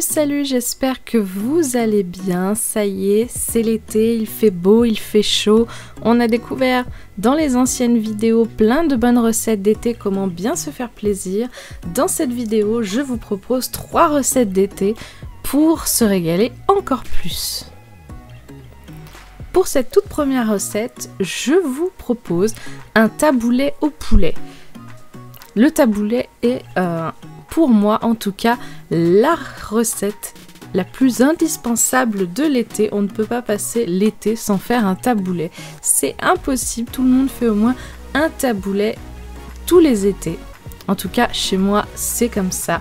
Salut, j'espère que vous allez bien. Ça y est, c'est l'été, il fait beau, il fait chaud. On a découvert dans les anciennes vidéos plein de bonnes recettes d'été, comment bien se faire plaisir. Dans cette vidéo, je vous propose 3 recettes d'été pour se régaler encore plus. Pour cette toute première recette, je vous propose un taboulet au poulet. Le taboulet est pour moi en tout cas la recette la plus indispensable de l'été. On ne peut pas passer l'été sans faire un taboulet, c'est impossible, tout le monde fait au moins un taboulet tous les étés. En tout cas chez moi c'est comme ça,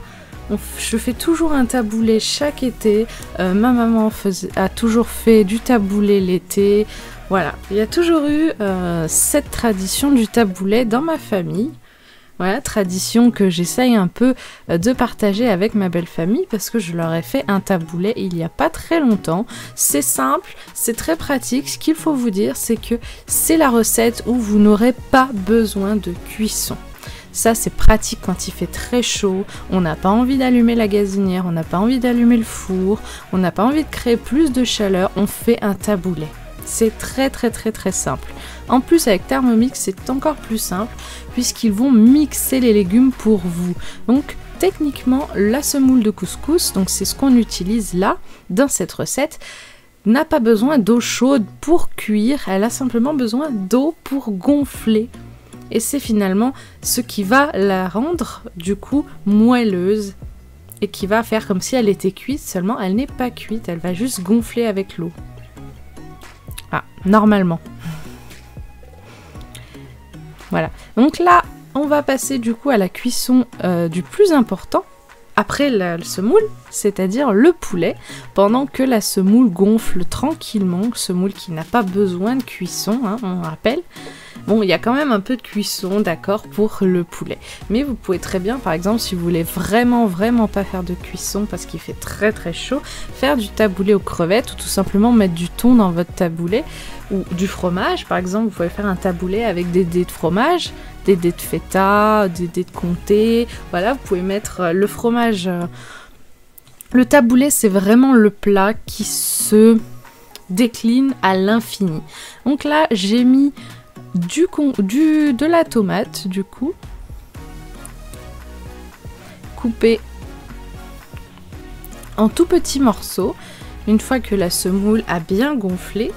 je fais toujours un taboulet chaque été. Ma maman a toujours fait du taboulet l'été, voilà, il y a toujours eu cette tradition du taboulet dans ma famille. Voilà, tradition que j'essaye un peu de partager avec ma belle famille parce que je leur ai fait un taboulet il n'y a pas très longtemps. C'est simple, c'est très pratique. Ce qu'il faut vous dire, c'est que c'est la recette où vous n'aurez pas besoin de cuisson. Ça, c'est pratique quand il fait très chaud, on n'a pas envie d'allumer la gazinière, on n'a pas envie d'allumer le four, on n'a pas envie de créer plus de chaleur, on fait un taboulet. C'est très simple. En plus avec Thermomix c'est encore plus simple puisqu'ils vont mixer les légumes pour vous. Donc techniquement la semoule de couscous, donc c'est ce qu'on utilise là dans cette recette, n'a pas besoin d'eau chaude pour cuire, elle a simplement besoin d'eau pour gonfler. Et c'est finalement ce qui va la rendre du coup moelleuse et qui va faire comme si elle était cuite, seulement elle n'est pas cuite, elle va juste gonfler avec l'eau. Ah, normalement. Voilà. Donc là, on va passer du coup à la cuisson du plus important, après la semoule, c'est-à-dire le poulet, pendant que la semoule gonfle tranquillement, semoule qui n'a pas besoin de cuisson, hein, on rappelle. Bon, il y a quand même un peu de cuisson, d'accord, pour le poulet. Mais vous pouvez très bien, par exemple, si vous voulez vraiment pas faire de cuisson parce qu'il fait très chaud, faire du taboulet aux crevettes ou tout simplement mettre du thon dans votre taboulet ou du fromage. Par exemple, vous pouvez faire un taboulet avec des dés de fromage, des dés de feta, des dés de comté. Voilà, vous pouvez mettre le fromage. Le taboulet, c'est vraiment le plat qui se décline à l'infini. Donc là, j'ai mis de la tomate du coup coupée en tout petits morceaux. Une fois que la semoule a bien gonflé,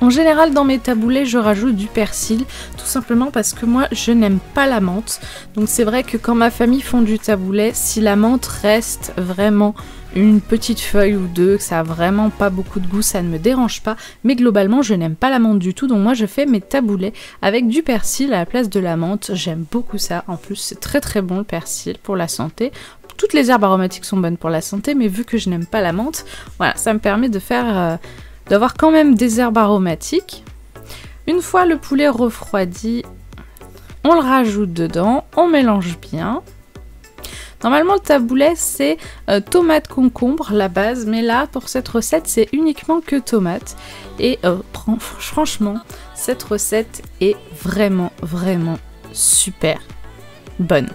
en général dans mes taboulets je rajoute du persil, tout simplement parce que moi je n'aime pas la menthe. Donc c'est vrai que quand ma famille font du taboulet, si la menthe reste vraiment une petite feuille ou deux, que ça a vraiment pas beaucoup de goût, ça ne me dérange pas, mais globalement je n'aime pas la menthe du tout, donc moi je fais mes taboulets avec du persil à la place de la menthe, j'aime beaucoup ça, en plus c'est très bon le persil pour la santé, toutes les herbes aromatiques sont bonnes pour la santé, mais vu que je n'aime pas la menthe, voilà, ça me permet de faire, d'avoir quand même des herbes aromatiques. Une fois le poulet refroidi, on le rajoute dedans, on mélange bien. Normalement, le taboulet, c'est tomate concombre, la base. Mais là, pour cette recette, c'est uniquement que tomate. Et franchement, cette recette est vraiment super bonne.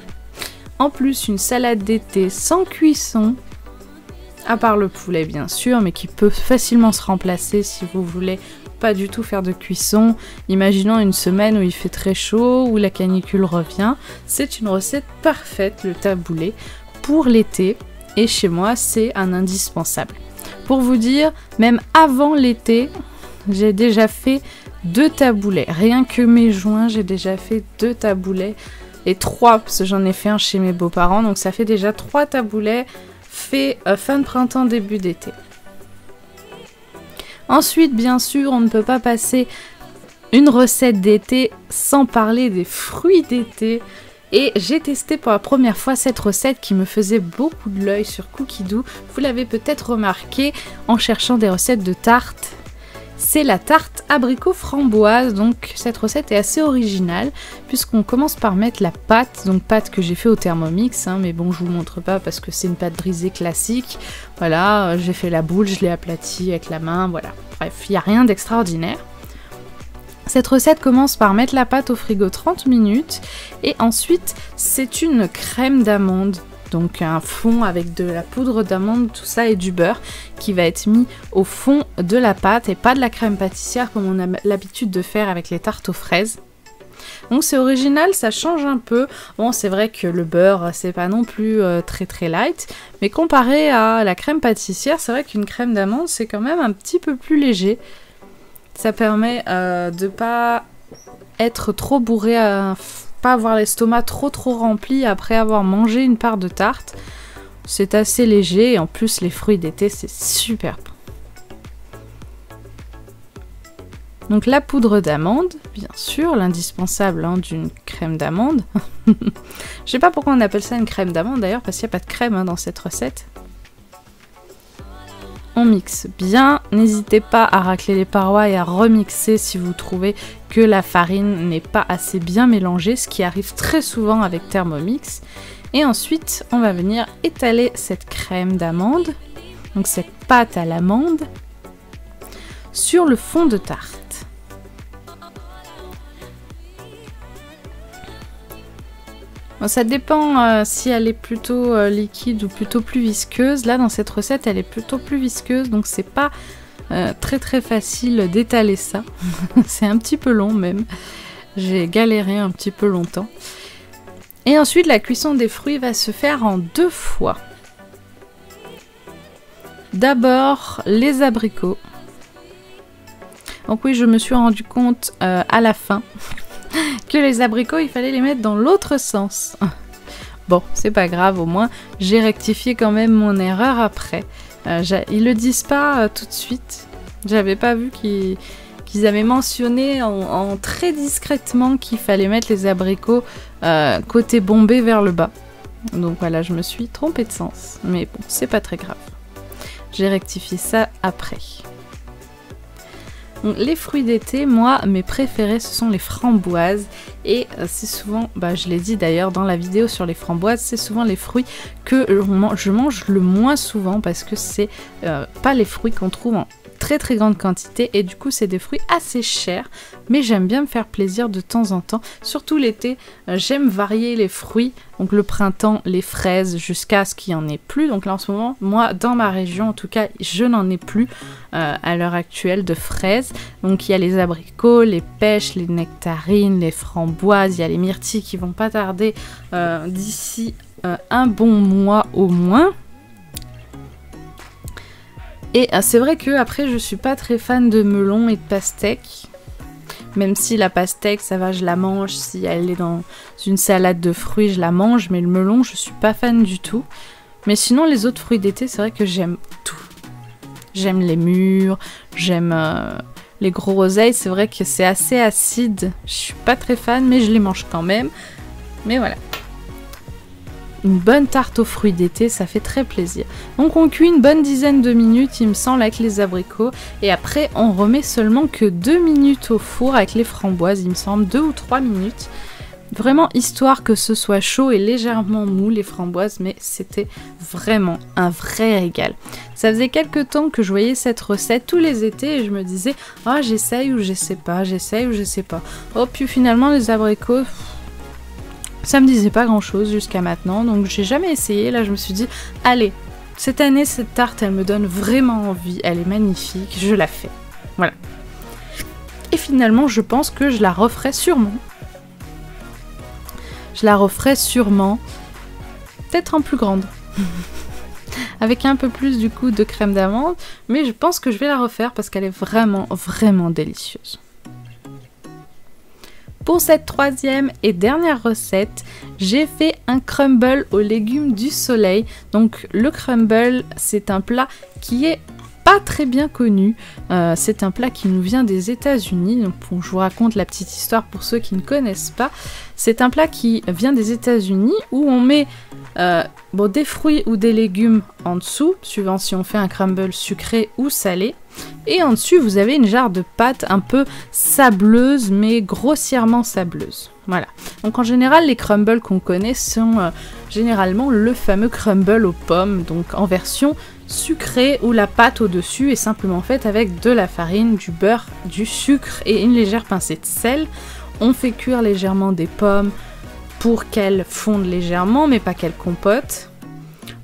En plus, une salade d'été sans cuisson, à part le poulet, bien sûr, mais qui peut facilement se remplacer si vous voulez pas du tout faire de cuisson. Imaginons une semaine où il fait très chaud, où la canicule revient. C'est une recette parfaite, le taboulet, pour l'été. Et chez moi, c'est un indispensable. Pour vous dire, même avant l'été, j'ai déjà fait 2 taboulets. Rien que mes joints, j'ai déjà fait 2 taboulets. Et 3, parce que j'en ai fait un chez mes beaux-parents. Donc ça fait déjà 3 taboulets faits fin de printemps, début d'été. Ensuite, bien sûr, on ne peut pas passer une recette d'été sans parler des fruits d'été. Et j'ai testé pour la première fois cette recette qui me faisait beaucoup de l'œil sur Cookidoo. Vous l'avez peut-être remarqué en cherchant des recettes de tartes. C'est la tarte abricot framboise, donc cette recette est assez originale puisqu'on commence par mettre la pâte, donc pâte que j'ai fait au Thermomix, hein, mais bon je vous montre pas parce que c'est une pâte brisée classique. Voilà, j'ai fait la boule, je l'ai aplatie avec la main, voilà. Bref, il n'y a rien d'extraordinaire. Cette recette commence par mettre la pâte au frigo 30 minutes et ensuite c'est une crème d'amande. donc un fond avec de la poudre d'amande, tout ça, et du beurre qui va être mis au fond de la pâte et pas de la crème pâtissière comme on a l'habitude de faire avec les tartes aux fraises. Donc c'est original, ça change un peu. Bon, c'est vrai que le beurre, c'est pas non plus très light, mais comparé à la crème pâtissière, c'est vrai qu'une crème d'amande, c'est quand même un petit peu plus léger. Ça permet de pas être trop bourré, pas avoir l'estomac trop rempli après avoir mangé une part de tarte. C'est assez léger et en plus les fruits d'été, c'est super bon. Donc la poudre d'amande, bien sûr, l'indispensable hein, d'une crème d'amande. Je sais pas pourquoi on appelle ça une crème d'amande d'ailleurs, parce qu'il n'y a pas de crème hein, dans cette recette. On mixe bien, n'hésitez pas à racler les parois et à remixer si vous trouvez que la farine n'est pas assez bien mélangée, ce qui arrive très souvent avec Thermomix. Et ensuite, on va venir étaler cette crème d'amande, donc cette pâte à l'amande, sur le fond de tarte. Bon, ça dépend si elle est plutôt liquide ou plutôt plus visqueuse. Là, dans cette recette, elle est plutôt plus visqueuse, donc c'est pas très facile d'étaler ça. C'est un petit peu long même. J'ai galéré un petit peu longtemps. Et ensuite, la cuisson des fruits va se faire en deux fois. D'abord, les abricots. Donc oui, je me suis rendu compte à la fin que les abricots, il fallait les mettre dans l'autre sens. Bon, c'est pas grave, au moins j'ai rectifié quand même mon erreur après. Ils le disent pas tout de suite. J'avais pas vu qu'ils avaient mentionné en très discrètement qu'il fallait mettre les abricots côté bombé vers le bas. Donc voilà, je me suis trompée de sens. Mais bon, c'est pas très grave. J'ai rectifié ça après. Donc, les fruits d'été, moi, mes préférés, ce sont les framboises. Et c'est souvent, bah, je l'ai dit d'ailleurs dans la vidéo sur les framboises, c'est souvent les fruits que je mange le moins souvent parce que c'est pas les fruits qu'on trouve en très grande quantité. Et du coup, c'est des fruits assez chers, mais j'aime bien me faire plaisir de temps en temps. Surtout l'été, j'aime varier les fruits. Donc le printemps, les fraises, jusqu'à ce qu'il n'y en ait plus. Donc là en ce moment, moi dans ma région en tout cas, je n'en ai plus à l'heure actuelle de fraises. Donc il y a les abricots, les pêches, les nectarines, les framboises, il y a les myrtilles qui vont pas tarder d'ici un bon mois au moins. Et c'est vrai que après je suis pas très fan de melon et de pastèque. Même si la pastèque, ça va, je la mange. Si elle est dans une salade de fruits, je la mange. Mais le melon, je suis pas fan du tout. Mais sinon, les autres fruits d'été, c'est vrai que j'aime tout. J'aime les mûres, j'aime les gros groseilles. C'est vrai que c'est assez acide. Je suis pas très fan, mais je les mange quand même. Mais voilà. Une bonne tarte aux fruits d'été, ça fait très plaisir. Donc on cuit une bonne dizaine de minutes, il me semble, avec les abricots. Et après, on remet seulement que 2 minutes au four avec les framboises, il me semble, 2 ou 3 minutes. Vraiment histoire que ce soit chaud et légèrement mou les framboises, mais c'était vraiment un vrai régal. Ça faisait quelques temps que je voyais cette recette tous les étés et je me disais « Ah, j'essaye ou j'essaie pas, j'essaye ou j'essaie pas. » Oh, puis finalement les abricots... ça me disait pas grand chose jusqu'à maintenant, donc j'ai jamais essayé. Là je me suis dit, allez, cette année cette tarte elle me donne vraiment envie, elle est magnifique, je la fais. Voilà. Et finalement je pense que je la referai sûrement. Je la referai sûrement, peut-être en plus grande. Avec un peu plus du coup de crème d'amande, mais je pense que je vais la refaire parce qu'elle est vraiment délicieuse. Pour cette troisième et dernière recette, j'ai fait un crumble aux légumes du soleil. Donc le crumble, c'est un plat qui est pas très bien connu. C'est un plat qui nous vient des États-Unis. Donc bon, je vous raconte la petite histoire pour ceux qui ne connaissent pas. C'est un plat qui vient des États-Unis où on met bon, des fruits ou des légumes en dessous, suivant si on fait un crumble sucré ou salé. Et en dessus, vous avez une jarre de pâte un peu sableuse, mais grossièrement sableuse. Voilà. Donc en général, les crumbles qu'on connaît sont généralement le fameux crumble aux pommes, donc en version sucrée où la pâte au-dessus est simplement faite avec de la farine, du beurre, du sucre et une légère pincée de sel. On fait cuire légèrement des pommes pour qu'elles fondent légèrement, mais pas qu'elles compotent.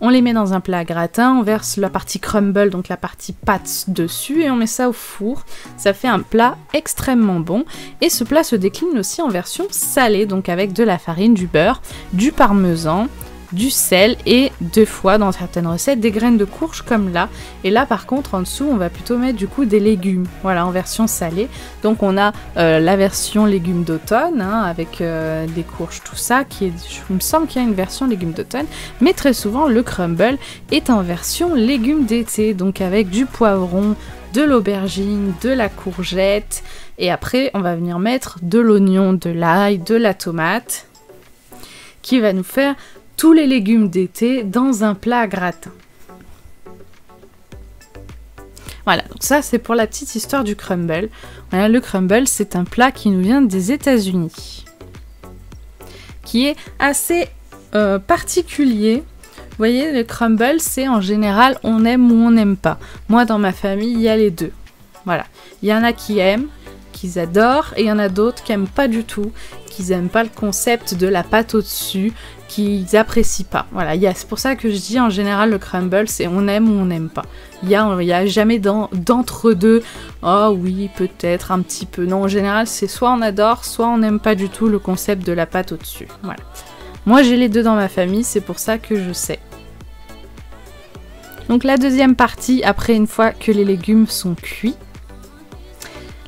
On les met dans un plat à gratin, on verse la partie crumble, donc la partie pâte dessus, et on met ça au four. Ça fait un plat extrêmement bon. Et ce plat se décline aussi en version salée, donc avec de la farine, du beurre, du parmesan, du sel et deux fois dans certaines recettes des graines de courge comme là. Et là par contre en dessous on va plutôt mettre du coup des légumes, voilà, en version salée. Donc on a la version légumes d'automne hein, avec des courges, tout ça, qui est, il me semble qu'il y a une version légumes d'automne, mais très souvent le crumble est en version légumes d'été, donc avec du poivron, de l'aubergine, de la courgette, et après on va venir mettre de l'oignon, de l'ail, de la tomate, qui va nous faire tous les légumes d'été dans un plat à gratin. Voilà, donc ça c'est pour la petite histoire du crumble. Voilà, le crumble c'est un plat qui nous vient des États-Unis, qui est assez particulier. Vous voyez, le crumble c'est en général on aime ou on n'aime pas. Moi dans ma famille il y a les deux. Voilà, il y en a qui aiment, qu'ils adorent, et il y en a d'autres qui n'aiment pas du tout, qu'ils n'aiment pas le concept de la pâte au-dessus, qu'ils n'apprécient pas. Voilà, c'est pour ça que je dis en général le crumble, c'est on aime ou on n'aime pas. Il n'y a jamais d'entre-deux, oh oui, peut-être, un petit peu. Non, en général, c'est soit on adore, soit on n'aime pas du tout le concept de la pâte au-dessus. Voilà. Moi, j'ai les deux dans ma famille, c'est pour ça que je sais. Donc la deuxième partie, après une fois que les légumes sont cuits,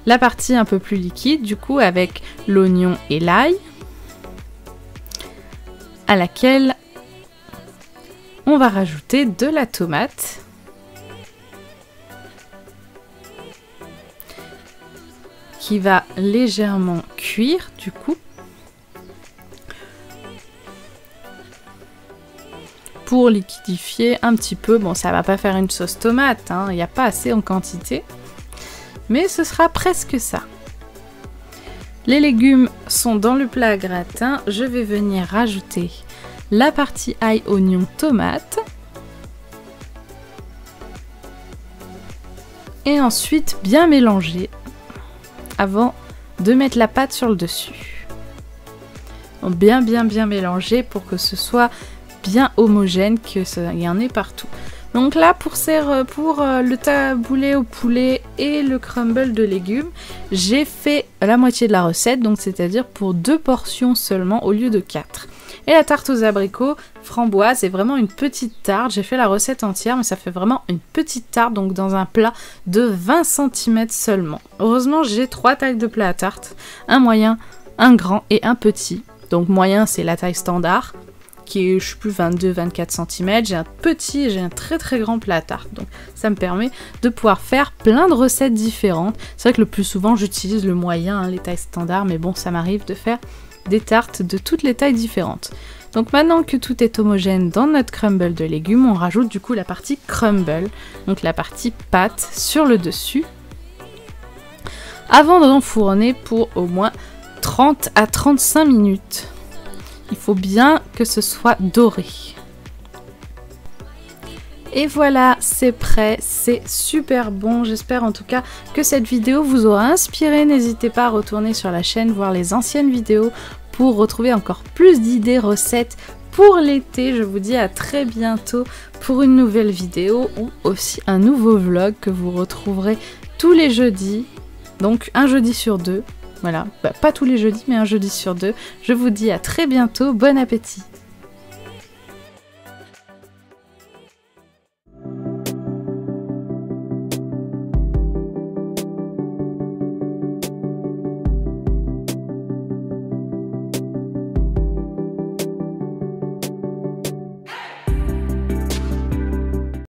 la partie un peu plus liquide, du coup, avec l'oignon et l'ail, à laquelle on va rajouter de la tomate qui va légèrement cuire, du coup, pour liquidifier un petit peu. Bon, ça va pas faire une sauce tomate, hein, il n'y a pas assez en quantité. Mais ce sera presque ça. Les légumes sont dans le plat à gratin. Je vais venir rajouter la partie ail, oignon, tomate. Et ensuite bien mélanger avant de mettre la pâte sur le dessus. Donc bien mélanger pour que ce soit bien homogène, que ça y en ait partout. Donc là, pour le taboulé au poulet et le crumble de légumes, j'ai fait la moitié de la recette, donc c'est-à-dire pour 2 portions seulement au lieu de 4. Et la tarte aux abricots, framboise, c'est vraiment une petite tarte. J'ai fait la recette entière, mais ça fait vraiment une petite tarte, donc dans un plat de 20 cm seulement. Heureusement, j'ai 3 tailles de plat à tarte, un moyen, un grand et un petit. Donc moyen, c'est la taille standard, qui est, je suis plus, 22-24 cm, j'ai un petit et j'ai un très grand plat à tarte. Donc ça me permet de pouvoir faire plein de recettes différentes. C'est vrai que le plus souvent j'utilise le moyen, hein, les tailles standards, mais bon, ça m'arrive de faire des tartes de toutes les tailles différentes. Donc maintenant que tout est homogène dans notre crumble de légumes, on rajoute du coup la partie crumble, donc la partie pâte sur le dessus, avant d'enfourner pour au moins 30 à 35 minutes. Il faut bien que ce soit doré. Et voilà, c'est prêt, c'est super bon. J'espère en tout cas que cette vidéo vous aura inspiré. N'hésitez pas à retourner sur la chaîne, voir les anciennes vidéos pour retrouver encore plus d'idées, recettes pour l'été. Je vous dis à très bientôt pour une nouvelle vidéo ou aussi un nouveau vlog que vous retrouverez tous les jeudis, donc un jeudi sur 2. Voilà, bah, pas tous les jeudis, mais un jeudi sur 2. Je vous dis à très bientôt, bon appétit!